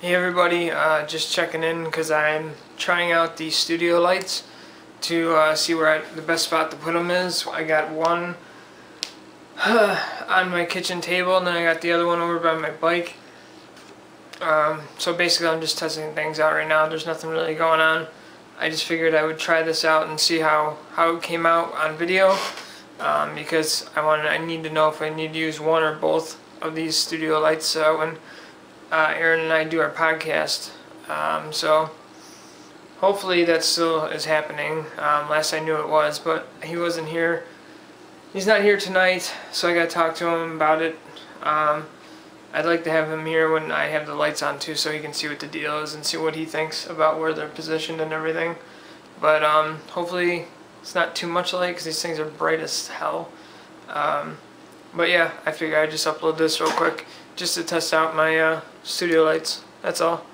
Hey everybody, just checking in because I'm trying out the studio lights to see where the best spot to put them is. I got one on my kitchen table, and then I got the other one over by my bike. So basically I'm just testing things out right now. There's nothing really going on. I just figured I would try this out and see how it came out on video, because I need to know if I need to use one or both of these studio lights when Aaron and I do our podcast. So hopefully that still is happening. Last I knew it was, but he wasn't here. He's not here tonight, so I gotta talk to him about it. I'd like to have him here when I have the lights on too, so he can see what the deal is and see what he thinks about where they're positioned and everything. But hopefully it's not too much light, because these things are bright as hell. But yeah, I figure I'd just upload this real quick just to test out my studio lights. That's all.